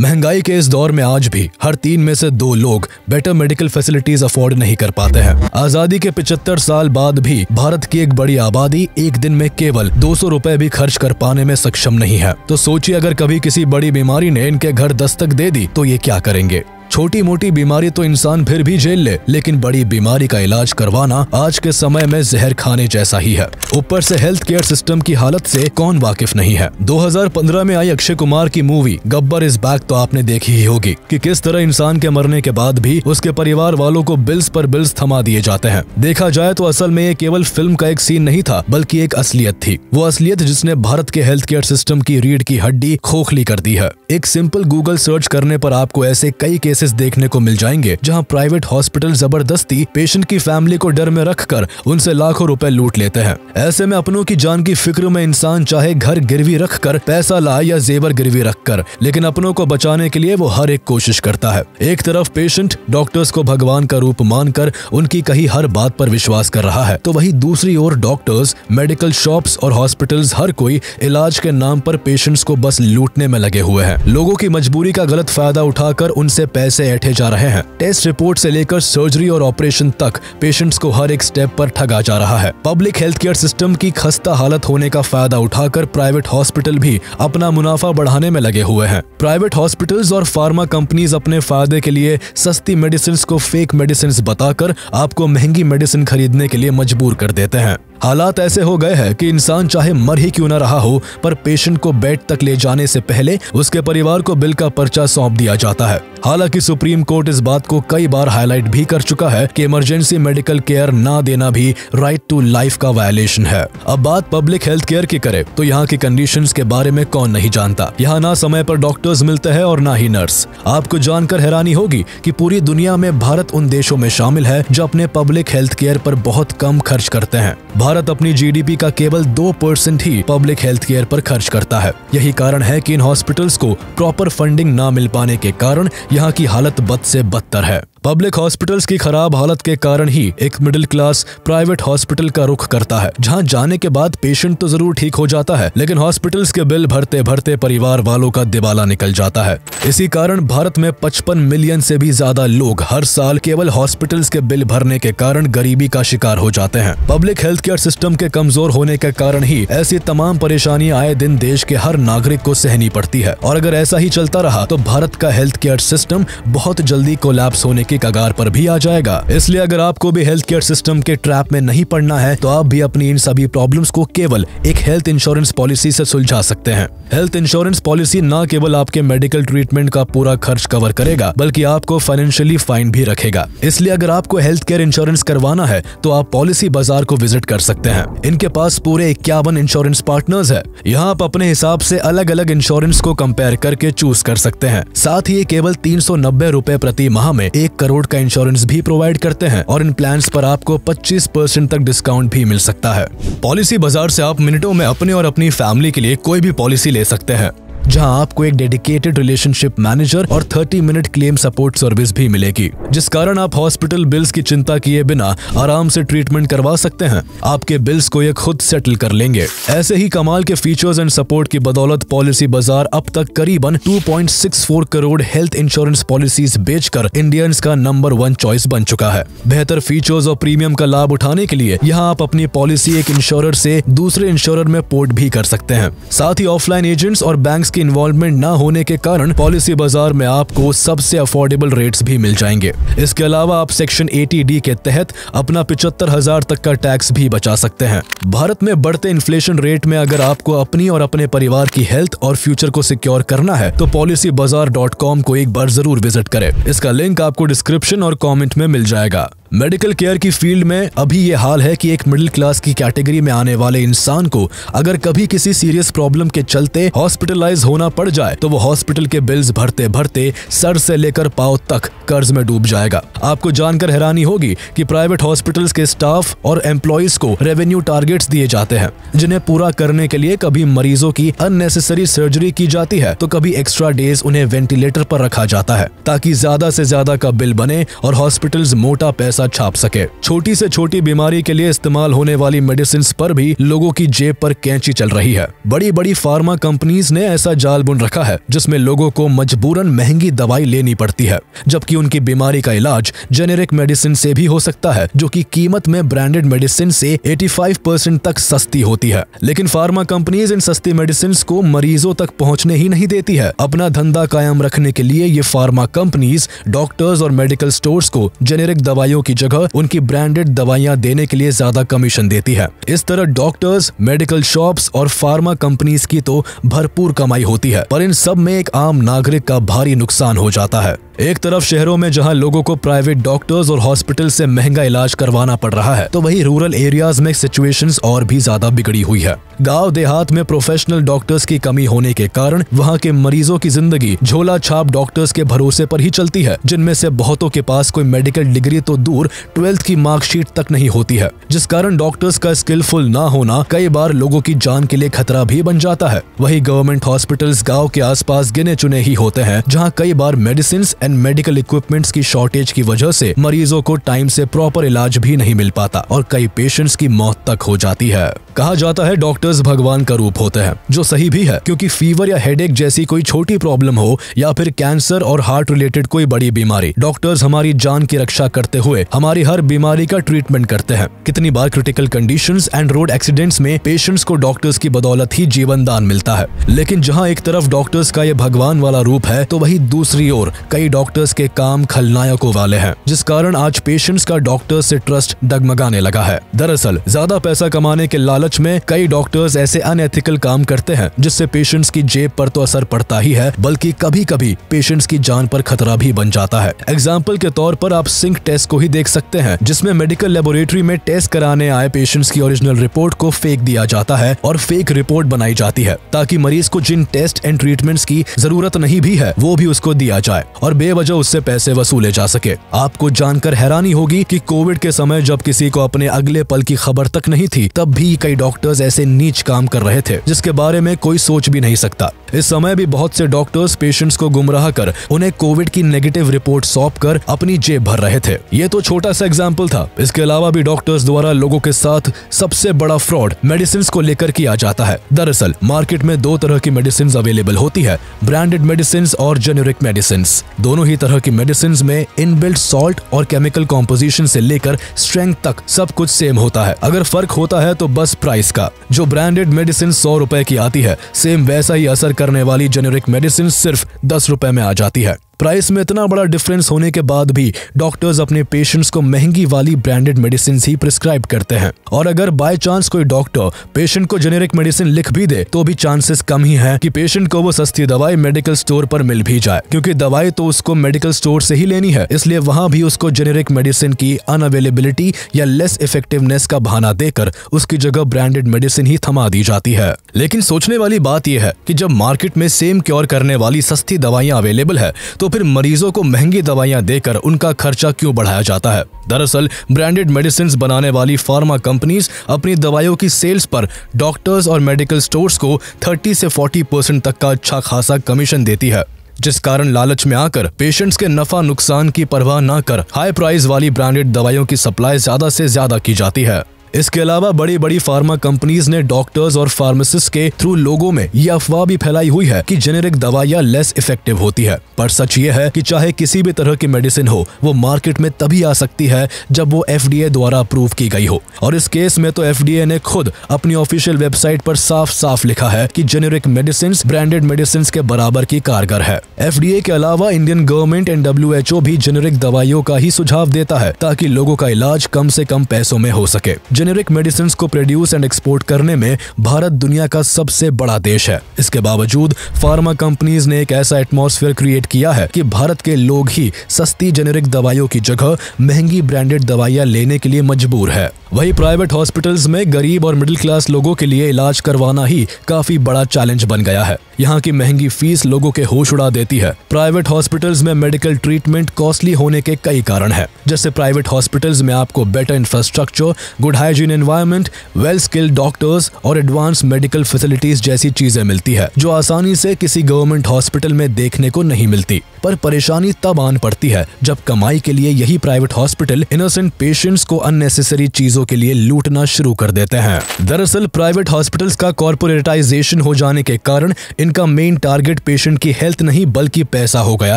महंगाई के इस दौर में आज भी हर 3 में से 2 लोग बेटर मेडिकल फैसिलिटीज अफोर्ड नहीं कर पाते हैं। आजादी के 75 साल बाद भी भारत की एक बड़ी आबादी एक दिन में केवल 200 रुपए भी खर्च कर पाने में सक्षम नहीं है। तो सोचिए अगर कभी किसी बड़ी बीमारी ने इनके घर दस्तक दे दी तो ये क्या करेंगे। छोटी मोटी बीमारी तो इंसान फिर भी झेल ले, लेकिन बड़ी बीमारी का इलाज करवाना आज के समय में जहर खाने जैसा ही है। ऊपर से हेल्थ केयर सिस्टम की हालत से कौन वाकिफ नहीं है। 2015 में आई अक्षय कुमार की मूवी गब्बर इज बैक तो आपने देखी ही होगी कि किस तरह इंसान के मरने के बाद भी उसके परिवार वालों को बिल्स पर बिल्स थमा दिए जाते हैं। देखा जाए तो असल में ये केवल फिल्म का एक सीन नहीं था, बल्कि एक असलियत थी। वो असलियत जिसने भारत के हेल्थ केयर सिस्टम की रीढ़ की हड्डी खोखली कर दी है। एक सिंपल गूगल सर्च करने पर आपको ऐसे कई देखने को मिल जाएंगे जहां प्राइवेट हॉस्पिटल जबरदस्ती पेशेंट की फैमिली को डर में रखकर उनसे लाखों रुपए लूट लेते हैं। ऐसे में अपनों की जान की फिक्र में इंसान चाहे घर गिरवी रखकर पैसा लाए या जेवर गिरवी रखकर, लेकिन अपनों को बचाने के लिए वो हर एक कोशिश करता है। एक तरफ पेशेंट डॉक्टर्स को भगवान का रूप मानकर उनकी कही हर बात पर विश्वास कर रहा है, तो वही दूसरी ओर डॉक्टर्स, मेडिकल शॉप्स और हॉस्पिटल्स हर कोई इलाज के नाम पर पेशेंट्स को बस लूटने में लगे हुए हैं। लोगों की मजबूरी का गलत फायदा उठाकर उनसे पैसे ऐठे जा रहे हैं। टेस्ट रिपोर्ट से लेकर सर्जरी और ऑपरेशन तक पेशेंट्स को हर एक स्टेप पर ठगा जा रहा है। पब्लिक हेल्थ केयर सिस्टम की खस्ता हालत होने का फायदा उठाकर प्राइवेट हॉस्पिटल भी अपना मुनाफा बढ़ाने में लगे हुए हैं। प्राइवेट हॉस्पिटल्स और फार्मा कंपनीज अपने फायदे के लिए सस्ती मेडिसिन को फेक मेडिसिन बताकर आपको महंगी मेडिसिन खरीदने के लिए मजबूर कर देते हैं। हालात ऐसे हो गए हैं कि इंसान चाहे मर ही क्यों न रहा हो, पर पेशेंट को बेड तक ले जाने से पहले उसके परिवार को बिल का पर्चा सौंप दिया जाता है। हालांकि सुप्रीम कोर्ट इस बात को कई बार हाईलाइट भी कर चुका है कि इमरजेंसी मेडिकल केयर ना देना भी राइट टू लाइफ का वायलेशन है। अब बात पब्लिक हेल्थ केयर की करें तो यहाँ की कंडीशंस के बारे में कौन नहीं जानता। यहाँ ना समय पर डॉक्टर्स मिलते हैं और ना ही नर्स। आपको जानकर हैरानी होगी कि पूरी दुनिया में भारत उन देशों में शामिल है जो अपने पब्लिक हेल्थ केयर पर बहुत कम खर्च करते हैं। भारत अपनी जीडीपी का केवल 2% ही पब्लिक हेल्थ केयर पर खर्च करता है। यही कारण है कि इन हॉस्पिटल्स को प्रॉपर फंडिंग ना मिल पाने के कारण यहाँ की हालत बद से बदतर है। पब्लिक हॉस्पिटल्स की खराब हालत के कारण ही एक मिडिल क्लास प्राइवेट हॉस्पिटल का रुख करता है, जहां जाने के बाद पेशेंट तो जरूर ठीक हो जाता है, लेकिन हॉस्पिटल्स के बिल भरते भरते परिवार वालों का दिवाला निकल जाता है। इसी कारण भारत में 55 मिलियन से भी ज्यादा लोग हर साल केवल हॉस्पिटल्स के बिल भरने के कारण गरीबी का शिकार हो जाते हैं। पब्लिक हेल्थ केयर सिस्टम के कमजोर होने के कारण ही ऐसी तमाम परेशानियां आए दिन देश के हर नागरिक को सहनी पड़ती है। और अगर ऐसा ही चलता रहा तो भारत का हेल्थ केयर सिस्टम बहुत जल्दी कोलैप्स होने की कगार पर भी आ जाएगा। इसलिए अगर आपको भी हेल्थ केयर सिस्टम के ट्रैप में नहीं पड़ना है तो आप भी अपनी इन सभी प्रॉब्लम्स को केवल एक हेल्थ इंश्योरेंस पॉलिसी से सुलझा सकते हैं। हेल्थ इंश्योरेंस पॉलिसी न केवल आपके मेडिकल ट्रीटमेंट का पूरा खर्च कवर करेगा, बल्कि आपको फाइनेंशियली फाइन भी रखेगा। इसलिए अगर आपको हेल्थ केयर इंश्योरेंस करवाना है तो आप पॉलिसी बाजार को विजिट कर सकते हैं। इनके पास पूरे 51 इंश्योरेंस पार्टनर्स है। यहाँ आप अपने हिसाब से अलग अलग इंश्योरेंस को कंपेयर करके चूज कर सकते हैं। साथ ही ये केवल 390 रुपए प्रति माह में 1 करोड़ का इंश्योरेंस भी प्रोवाइड करते हैं और इन प्लान्स पर आपको 25% तक डिस्काउंट भी मिल सकता है। पॉलिसी बाजार से आप मिनटों में अपने और अपनी फैमिली के लिए कोई भी पॉलिसी ले सकते हैं, जहां आपको एक डेडिकेटेड रिलेशनशिप मैनेजर और 30 मिनट क्लेम सपोर्ट सर्विस भी मिलेगी, जिस कारण आप हॉस्पिटल बिल्स की चिंता किए बिना आराम से ट्रीटमेंट करवा सकते हैं। आपके बिल्स को ये खुद सेटल कर लेंगे। ऐसे ही कमाल के फीचर्स एंड सपोर्ट की बदौलत पॉलिसी बाजार अब तक करीबन 2.64 करोड़ हेल्थ इंश्योरेंस पॉलिसीज बेचकर इंडियंस का नंबर 1 चॉइस बन चुका है। बेहतर फीचर्स और प्रीमियम का लाभ उठाने के लिए यहाँ आप अपनी पॉलिसी एक इंश्योरर से दूसरे इंश्योरर में पोर्ट भी कर सकते हैं। साथ ही ऑफलाइन एजेंट्स और बैंक्स इन्वॉल्वमेंट ना होने के कारण पॉलिसी बाजार में आपको सबसे अफोर्डेबल रेट्स भी मिल जाएंगे। इसके अलावा आप सेक्शन 80D के तहत अपना 75,000 तक का टैक्स भी बचा सकते हैं। भारत में बढ़ते इन्फ्लेशन रेट में अगर आपको अपनी और अपने परिवार की हेल्थ और फ्यूचर को सिक्योर करना है तो policybazaar.com को एक बार जरूर विजिट करें। इसका लिंक आपको डिस्क्रिप्शन और कॉमेंट में मिल जाएगा। मेडिकल केयर की फील्ड में अभी ये हाल है कि एक मिडिल क्लास की कैटेगरी में आने वाले इंसान को अगर कभी किसी सीरियस प्रॉब्लम के चलते हॉस्पिटलाइज होना पड़ जाए तो वो हॉस्पिटल के बिल्स भरते भरते सर से लेकर पांव तक कर्ज में डूब जाएगा। आपको जानकर हैरानी होगी कि प्राइवेट हॉस्पिटल्स के स्टाफ और एम्प्लॉइज को रेवेन्यू टारगेट्स दिए जाते हैं, जिन्हें पूरा करने के लिए कभी मरीजों की अननेसेसरी सर्जरी की जाती है तो कभी एक्स्ट्रा डेज उन्हें वेंटिलेटर पर रखा जाता है ताकि ज्यादा से ज्यादा का बिल बने और हॉस्पिटल्स मोटा पैसा पैसा छाप सके। छोटी से छोटी बीमारी के लिए इस्तेमाल होने वाली मेडिसिन पर भी लोगों की जेब पर कैंची चल रही है। बड़ी बड़ी फार्मा कंपनीज ने ऐसा जाल बुन रखा है जिसमें लोगों को मजबूरन महंगी दवाई लेनी पड़ती है, जबकि उनकी बीमारी का इलाज जेनेरिक मेडिसिन से भी हो सकता है, जो कि कीमत में ब्रांडेड मेडिसिन से 85% तक सस्ती होती है। लेकिन फार्मा कंपनीज इन सस्ती मेडिसिन को मरीजों तक पहुँचने ही नहीं देती है। अपना धंधा कायम रखने के लिए ये फार्मा कंपनीज डॉक्टर्स और मेडिकल स्टोर्स को जेनेरिक दवाइयों की जगह उनकी ब्रांडेड दवाइयाँ देने के लिए ज्यादा कमीशन देती है। इस तरह डॉक्टर्स, मेडिकल शॉप्स और फार्मा कंपनीज की तो भरपूर कमाई होती है, पर इन सब में एक आम नागरिक का भारी नुकसान हो जाता है। एक तरफ शहरों में जहां लोगों को प्राइवेट डॉक्टर्स और हॉस्पिटल से महंगा इलाज करवाना पड़ रहा है, तो वहीं रूरल एरियाज में सिचुएशंस और भी ज्यादा बिगड़ी हुई है। गांव देहात में प्रोफेशनल डॉक्टर्स की कमी होने के कारण वहां के मरीजों की जिंदगी झोला छाप डॉक्टर्स के भरोसे पर ही चलती है, जिनमें से बहुतों के पास कोई मेडिकल डिग्री तो दूर 12th की मार्कशीट तक नहीं होती है, जिस कारण डॉक्टर्स का स्किलफुल न होना कई बार लोगों की जान के लिए खतरा भी बन जाता है। वही गवर्नमेंट हॉस्पिटल्स गाँव के आसपास गिने चुने ही होते हैं, जहाँ कई बार मेडिसिन मेडिकल इक्विपमेंट्स की शॉर्टेज की वजह से मरीजों को टाइम से प्रॉपर इलाज भी नहीं मिल पाता और कई पेशेंट्स की मौत तक हो जाती है। कहा जाता है डॉक्टर्स भगवान का रूप होते हैं, जो सही भी है, क्योंकि फीवर या हेडेक जैसी कोई छोटी प्रॉब्लम हो या फिर कैंसर और हार्ट रिलेटेड कोई बड़ी बीमारी, डॉक्टर्स हमारी जान की रक्षा करते हुए हमारी हर बीमारी का ट्रीटमेंट करते हैं। कितनी बार critical conditions and road accidents में पेशेंट्स को डॉक्टर्स की बदौलत ही जीवन दान मिलता है। लेकिन जहाँ एक तरफ डॉक्टर्स का ये भगवान वाला रूप है, तो वही दूसरी ओर कई डॉक्टर्स के काम खलनायकों वाले हैं, जिस कारण आज पेशेंट्स का डॉक्टर्स से ट्रस्ट डगमगाने लगा है। दरअसल ज्यादा पैसा कमाने के लालच में कई डॉक्टर्स ऐसे अनएथिकल काम करते हैं, जिससे पेशेंट्स की जेब पर तो असर पड़ता ही है, बल्कि कभी कभी पेशेंट्स की जान पर खतरा भी बन जाता है। एग्जाम्पल के तौर पर आप सिंक टेस्ट को ही देख सकते हैं, जिसमें मेडिकल लेबोरेटरी में टेस्ट कराने आए पेशेंट्स की ओरिजिनल रिपोर्ट को फेक दिया जाता है और फेक रिपोर्ट बनाई जाती है, ताकि मरीज को जिन टेस्ट एंड ट्रीटमेंट्स की जरूरत नहीं भी है वो भी उसको दिया जाए और बेवजह उससे पैसे वसूले जा सके। आपको जानकर हैरानी होगी कि कोविड के समय जब किसी को अपने अगले पल की खबर तक नहीं थी, तब भी कई डॉक्टर्स ऐसे नीच काम कर रहे थे जिसके बारे में कोई सोच भी नहीं सकता। इस समय भी बहुत से डॉक्टर्स पेशेंट्स को गुमराह कर उन्हें कोविड की नेगेटिव रिपोर्ट सौंप कर अपनी जेब भर रहे थे। ये तो छोटा सा एग्जाम्पल था, इसके अलावा भी डॉक्टर्स द्वारा लोगों के साथ सबसे बड़ा फ्रॉड मेडिसिन को लेकर किया जाता है। दरअसल मार्केट में दो तरह की मेडिसिन अवेलेबल होती है, ब्रांडेड मेडिसिन और जेनेरिक मेडिसिन। दोनों ही तरह की मेडिसिन में इनबिल्ट सॉल्ट और केमिकल कॉम्पोजिशन से लेकर स्ट्रेंथ तक सब कुछ सेम होता है। अगर फर्क होता है तो बस प्राइस का। जो ब्रांडेड मेडिसिन 100 रुपए की आती है, सेम वैसा ही असर करने वाली जेनेरिक मेडिसिन सिर्फ 10 रुपए में आ जाती है। प्राइस में इतना बड़ा डिफरेंस होने के बाद भी डॉक्टर्स अपने पेशेंट्स को महंगी वाली ब्रांडेड मेडिसिन ही प्रिस्क्राइब करते हैं, और अगर बाय चांस कोई डॉक्टर पेशेंट को जेनेरिक मेडिसिन लिख भी दे तो भी चांसेस कम ही हैं कि पेशेंट को वो सस्ती दवाई मेडिकल स्टोर पर मिल भी जाए, क्योंकि दवाई तो उसको मेडिकल स्टोर से ही लेनी है, इसलिए वहाँ भी उसको जेनेरिक मेडिसिन की अनअवेलेबिलिटी या लेस इफेक्टिवनेस का बहाना देकर उसकी जगह ब्रांडेड मेडिसिन ही थमा दी जाती है। लेकिन सोचने वाली बात यह है कि जब मार्केट में सेम क्योर करने वाली सस्ती दवाइयाँ अवेलेबल है, तो फिर मरीजों को महंगी दवाइयां देकर उनका खर्चा क्यों बढ़ाया जाता है। दरअसल ब्रांडेड मेडिसिन बनाने वाली फार्मा कंपनीज अपनी दवाइयों की सेल्स पर डॉक्टर्स और मेडिकल स्टोर्स को 30 से 40% तक का अच्छा खासा कमीशन देती है, जिस कारण लालच में आकर पेशेंट्स के नफा नुकसान की परवाह न कर हाई प्राइस वाली ब्रांडेड दवाइयों की सप्लाई ज्यादा से ज्यादा की जाती है। इसके अलावा बड़ी बड़ी फार्मा कंपनीज ने डॉक्टर्स और फार्मासिस्ट के थ्रू लोगों में यह अफवाह भी फैलाई हुई है कि जेनेरिक दवाइयाँ लेस इफेक्टिव होती है, पर सच ये है कि चाहे किसी भी तरह की मेडिसिन हो, वो मार्केट में तभी आ सकती है जब वो FDA द्वारा अप्रूव की गई हो। और इस केस में तो FDA ने खुद अपनी ऑफिशियल वेबसाइट पर साफ साफ लिखा है कि जेनेरिक मेडिसिन ब्रांडेड मेडिसिन के बराबर की कारगर है। FDA के अलावा इंडियन गवर्नमेंट एंड WHO भी जेनेरिक दवाइयों का ही सुझाव देता है, ताकि लोगों का इलाज कम से कम पैसों में हो सके। जेनेरिक मेडिसिन को प्रोड्यूस एंड एक्सपोर्ट करने में भारत दुनिया का सबसे बड़ा देश है। इसके बावजूद फार्मा कंपनीज ने एक ऐसा एटमॉस्फेयर क्रिएट किया है कि भारत के लोग ही सस्ती जेनेरिक दवाइयों की जगह महंगी ब्रांडेड दवाइयां लेने के लिए मजबूर है। वहीं प्राइवेट हॉस्पिटल्स में गरीब और मिडिल क्लास लोगों के लिए इलाज करवाना ही काफी बड़ा चैलेंज बन गया है। यहाँ की महंगी फीस लोगों के होश उड़ा देती है। प्राइवेट हॉस्पिटल्स में मेडिकल ट्रीटमेंट कॉस्टली होने के कई कारण है, जैसे प्राइवेट हॉस्पिटल्स में आपको better infrastructure, good hygiene environment, well skilled doctors और एडवांस मेडिकल फैसिलिटीज जैसी चीजें मिलती है, जो आसानी से किसी गवर्नमेंट हॉस्पिटल में देखने को नहीं मिलती। पर परेशानी तब आन पड़ती है जब कमाई के लिए यही प्राइवेट हॉस्पिटल इनोसेंट पेशेंट्स को अननेसेसरी चीजों के लिए लूटना शुरू कर देते हैं। दरअसल प्राइवेट हॉस्पिटल्स का कॉर्पोरेटाइजेशन हो जाने के कारण इनका मेन टारगेट पेशेंट की हेल्थ नहीं बल्कि पैसा हो गया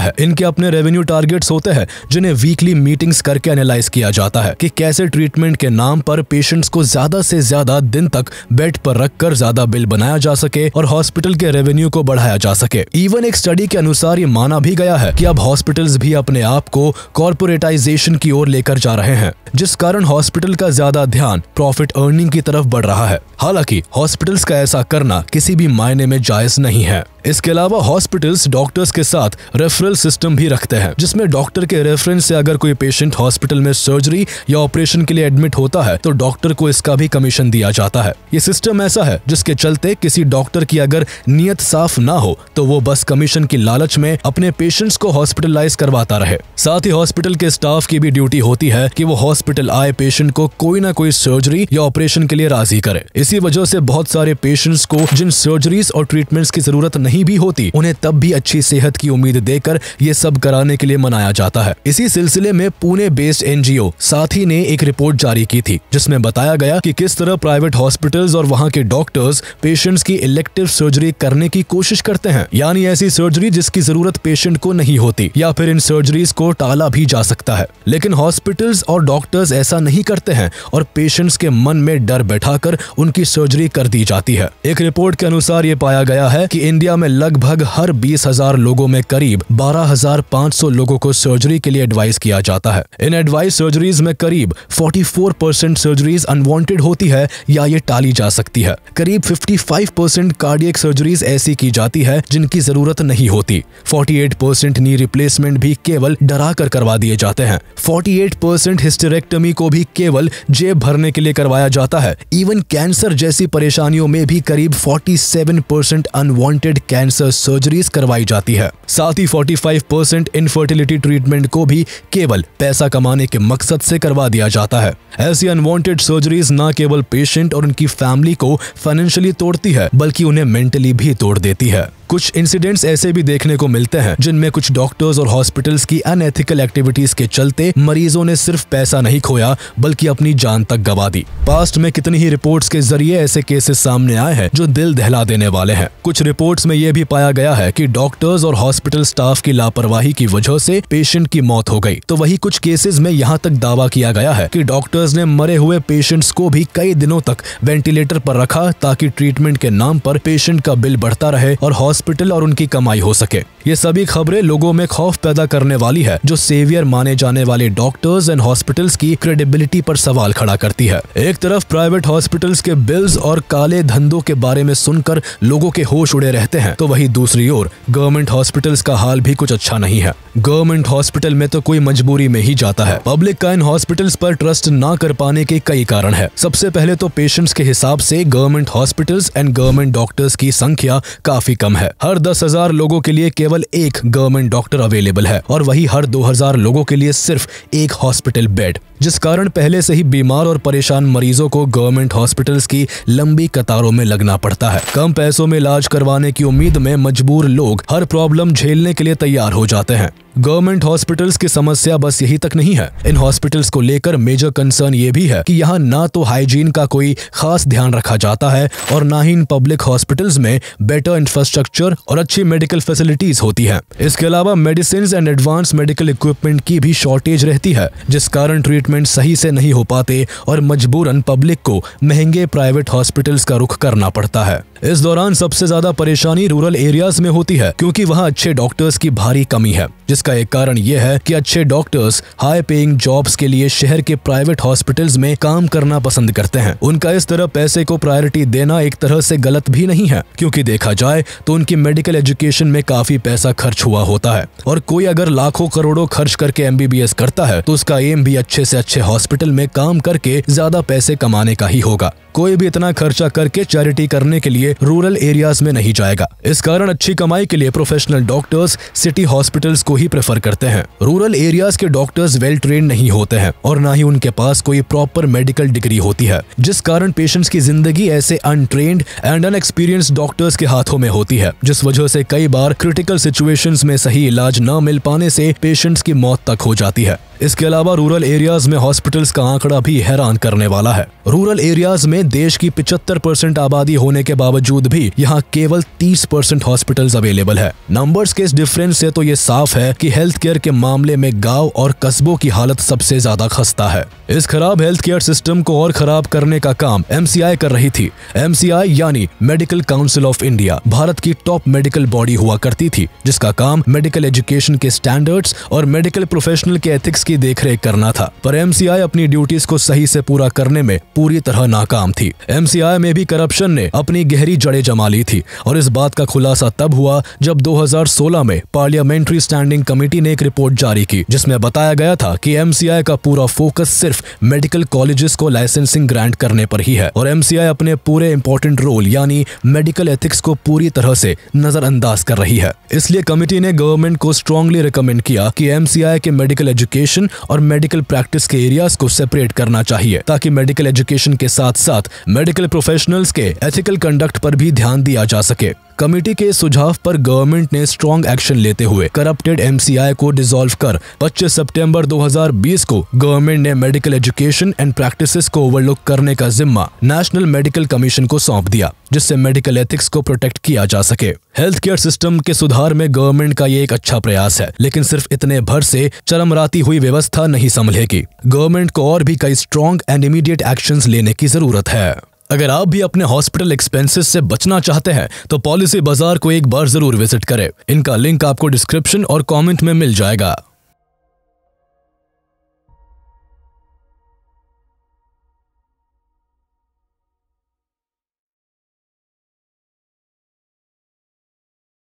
है। इनके अपने रेवेन्यू टारगेट्स होते हैं जिन्हें वीकली मीटिंग्स करके एनालाइज किया जाता है कि कैसे ट्रीटमेंट के नाम पर पेशेंट्स को ज्यादा से ज्यादा दिन तक बेड पर रखकर ज्यादा बिल बनाया जा सके और हॉस्पिटल के रेवेन्यू को बढ़ाया जा सके। इवन एक स्टडी के अनुसार ये माना भी गया है कि अब हॉस्पिटल्स भी अपने आप को कॉर्पोरेटाइजेशन की ओर लेकर जा रहे हैं, जिस कारण हॉस्पिटल का ज्यादा ध्यान प्रॉफिट अर्निंग की तरफ बढ़ रहा है। हालांकि हॉस्पिटल्स का ऐसा करना किसी भी मायने में जायज नहीं है। इसके अलावा हॉस्पिटल्स डॉक्टर्स के साथ रेफरल सिस्टम भी रखते हैं, जिसमें डॉक्टर के रेफरेंस से अगर कोई पेशेंट हॉस्पिटल में सर्जरी या ऑपरेशन के लिए एडमिट होता है तो डॉक्टर को इसका भी कमीशन दिया जाता है। ये सिस्टम ऐसा है जिसके चलते किसी डॉक्टर की अगर नीयत साफ ना हो तो वो बस कमीशन की लालच में अपने पेशेंट्स को हॉस्पिटलाइज करवाता रहे। साथ ही हॉस्पिटल के स्टाफ की भी ड्यूटी होती है कि वो हॉस्पिटल आए पेशेंट को कोई ना कोई सर्जरी या ऑपरेशन के लिए राजी करे। इसी वजह से बहुत सारे पेशेंट्स को जिन सर्जरीज और ट्रीटमेंट्स की जरूरत नहीं भी होती उन्हें तब भी अच्छी सेहत की उम्मीद देकर ये सब कराने के लिए मनाया जाता है। इसी सिलसिले में पुणे बेस्ड एनजीओ साथी ने एक रिपोर्ट जारी की थी जिसमें बताया गया कि किस तरह प्राइवेट हॉस्पिटल्स और वहां के डॉक्टर्स पेशेंट्स की इलेक्टिव सर्जरी करने की कोशिश करते हैं, यानी ऐसी सर्जरी जिसकी जरूरत पेशेंट को नहीं होती या फिर इन सर्जरीज को टाला भी जा सकता है। लेकिन हॉस्पिटल्स और डॉक्टर्स ऐसा नहीं करते हैं और पेशेंट्स के मन में डर बैठाकर उनकी सर्जरी कर दी जाती है। एक रिपोर्ट के अनुसार ये पाया गया है कि इंडिया में लगभग हर 20,000 लोगों में करीब 12,500 लोगों को सर्जरी के लिए एडवाइस किया जाता है। इन एडवाइस सर्जरीज में करीब 44% सर्जरीज अनवांटेड होती है या ये टाली जा सकती है। करीब 55% कार्डियक सर्जरीज ऐसी की जाती है जिनकी जरूरत नहीं होती। 48% नी रिप्लेसमेंट भी केवल डरा कर करवा दिए जाते हैं। 48% हिस्टेरेक्टमी को भी केवल जेब भरने के लिए करवाया जाता है। इवन कैंसर जैसी परेशानियों में भी करीब 47% अनवांटेड कैंसर सर्जरीज करवाई जाती है। साथ ही 45% इनफर्टिलिटी ट्रीटमेंट को भी केवल पैसा कमाने के मकसद से करवा दिया जाता है। ऐसी अनवांटेड सर्जरीज न केवल पेशेंट और उनकी फैमिली को फाइनेंशियली तोड़ती है बल्कि उन्हें मेंटली भी तोड़ देती है। कुछ इंसिडेंट्स ऐसे भी देखने को मिलते हैं जिनमें कुछ डॉक्टर्स और हॉस्पिटल्स की अनएथिकल एक्टिविटीज के चलते मरीजों ने सिर्फ पैसा नहीं खोया बल्कि अपनी जान तक गंवा दी। पास्ट में कितनी ही रिपोर्ट्स के जरिए ऐसे केसेस सामने आए हैं जो दिल दहला देने वाले हैं। कुछ रिपोर्ट्स में यह भी पाया गया है कि डॉक्टर्स और हॉस्पिटल स्टाफ की लापरवाही की वजह से पेशेंट की मौत हो गई, तो वही कुछ केसेज में यहाँ तक दावा किया गया है कि डॉक्टर्स ने मरे हुए पेशेंट्स को भी कई दिनों तक वेंटिलेटर पर रखा ताकि ट्रीटमेंट के नाम पर पेशेंट का बिल बढ़ता रहे और हॉस्पिटल और उनकी कमाई हो सके। ये सभी खबरें लोगों में खौफ पैदा करने वाली है जो सेवियर माने जाने वाले डॉक्टर्स एंड हॉस्पिटल्स की क्रेडिबिलिटी पर सवाल खड़ा करती है। एक तरफ प्राइवेट हॉस्पिटल्स के बिल्स और काले धंधों के बारे में सुनकर लोगों के होश उड़े रहते हैं, तो वही दूसरी ओर गवर्नमेंट हॉस्पिटल्स का हाल भी कुछ अच्छा नहीं है। गवर्नमेंट हॉस्पिटल में तो कोई मजबूरी में ही जाता है। पब्लिक का इन हॉस्पिटल्स पर ट्रस्ट ना कर पाने के कई कारण है। सबसे पहले तो पेशेंट्स के हिसाब से government hospitals and government doctors की संख्या काफी कम है। हर 10,000 लोगों के लिए केवल एक गवर्नमेंट डॉक्टर अवेलेबल है और वही हर 2,000 लोगों के लिए सिर्फ एक हॉस्पिटल बेड, जिस कारण पहले से ही बीमार और परेशान मरीजों को गवर्नमेंट हॉस्पिटल्स की लंबी कतारों में लगना पड़ता है। कम पैसों में इलाज करवाने की उम्मीद में मजबूर लोग हर प्रॉब्लम झेलने के लिए तैयार हो जाते हैं। गवर्नमेंट हॉस्पिटल्स की समस्या बस यही तक नहीं है। इन हॉस्पिटल्स को लेकर मेजर कंसर्न ये भी है कि यहाँ ना तो हाइजीन का कोई खास ध्यान रखा जाता है और ना ही इन पब्लिक हॉस्पिटल्स में बेटर इंफ्रास्ट्रक्चर और अच्छी मेडिकल फैसिलिटीज होती है। इसके अलावा medicine and advance medical equipment की भी शॉर्टेज रहती है, जिस कारण ट्रीटमेंट सही से नहीं हो पाते और मजबूरन पब्लिक को महंगे प्राइवेट हॉस्पिटल्स का रुख करना पड़ता है। इस दौरान सबसे ज्यादा परेशानी रूरल एरियाज में होती है क्योंकि वहाँ अच्छे डॉक्टर्स की भारी कमी है, जिसका एक कारण यह है कि अच्छे डॉक्टर्स हाई पेइंग जॉब्स के लिए शहर के प्राइवेट हॉस्पिटल्स में काम करना पसंद करते हैं। उनका इस तरह पैसे को प्रायोरिटी देना एक तरह से गलत भी नहीं है, क्योंकि देखा जाए तो उनकी मेडिकल एजुकेशन में काफी पैसा खर्च हुआ होता है और कोई अगर लाखों करोड़ों खर्च करके MBBS करता है तो उसका एम भी अच्छे से अच्छे हॉस्पिटल में काम करके ज्यादा पैसे कमाने का ही होगा। कोई भी इतना खर्चा करके चैरिटी करने के लिए रूरल एरियाज में नहीं जाएगा। इस कारण अच्छी कमाई के लिए प्रोफेशनल डॉक्टर्स सिटी हॉस्पिटल्स को ही प्रेफर करते हैं। रूरल एरियाज के डॉक्टर्स वेल ट्रेन नहीं होते हैं और ना ही उनके पास कोई प्रॉपर मेडिकल डिग्री होती है, जिस कारण पेशेंट्स की जिंदगी ऐसे अनट्रेंड एंड अनएक्सपीरियंस्ड डॉक्टर्स के हाथों में होती है, जिस वजह से कई बार क्रिटिकल सिचुएशंस में सही इलाज न मिल पाने से पेशेंट्स की मौत तक हो जाती है। इसके अलावा रूरल एरियाज में हॉस्पिटल्स का आंकड़ा भी हैरान करने वाला है। रूरल एरियाज में देश की 75% आबादी होने के बावजूद भी यहाँ केवल 30% हॉस्पिटल्स अवेलेबल है। नंबर्स के इस डिफरेंस से तो ये साफ है कि हेल्थ केयर के मामले में गांव और कस्बों की हालत सबसे ज्यादा खस्ता है। इस खराब हेल्थ केयर सिस्टम को और खराब करने का काम MCI कर रही थी। MCI यानी medical council of India Bharat की टॉप मेडिकल बॉडी हुआ करती थी, जिसका काम मेडिकल एजुकेशन के स्टैंडर्ड्स और मेडिकल प्रोफेशनल के एथिक्स की देखरेख करना था। पर MCI अपनी ड्यूटीज को सही से पूरा करने में पूरी तरह नाकाम थी। MCI में भी करप्शन ने अपनी गहरी जड़ें जमा ली थी और इस बात का खुलासा तब हुआ जब 2016 में पार्लियामेंट्री स्टैंडिंग कमेटी ने एक रिपोर्ट जारी की, जिसमें बताया गया था कि MCI का पूरा फोकस सिर्फ मेडिकल कॉलेजेस को लाइसेंसिंग ग्रांट करने पर ही है और MCI अपने पूरे इंपॉर्टेंट रोल यानी मेडिकल एथिक्स को पूरी तरह से नजरअंदाज कर रही है। इसलिए कमेटी ने गवर्नमेंट को स्ट्रांगली रिकमेंड किया कि MCI के मेडिकल एजुकेशन और मेडिकल प्रैक्टिस के एरियाज को सेपरेट करना चाहिए, ताकि मेडिकल एजुकेशन के साथ साथ मेडिकल प्रोफेशनल्स के एथिकल कंडक्ट पर भी ध्यान दिया जा सके। कमेटी के सुझाव पर गवर्नमेंट ने स्ट्रॉन्ग एक्शन लेते हुए करप्टेड MCI को डिसॉल्व कर 25 सितंबर 2020 को गवर्नमेंट ने मेडिकल एजुकेशन एंड प्रैक्टिसेस को ओवरलुक करने का जिम्मा नेशनल मेडिकल कमीशन को सौंप दिया, जिससे मेडिकल एथिक्स को प्रोटेक्ट किया जा सके। हेल्थ केयर सिस्टम के सुधार में गवर्नमेंट का ये एक अच्छा प्रयास है, लेकिन सिर्फ इतने भर से चरमराती हुई व्यवस्था नहीं संभलेगी। गवर्नमेंट को और भी कई स्ट्रॉन्ग एंड इमीडिएट एक्शन लेने की जरूरत है। अगर आप भी अपने हॉस्पिटल एक्सपेंसेस से बचना चाहते हैं तो पॉलिसी बाजार को एक बार जरूर विजिट करें। इनका लिंक आपको डिस्क्रिप्शन और कमेंट में मिल जाएगा।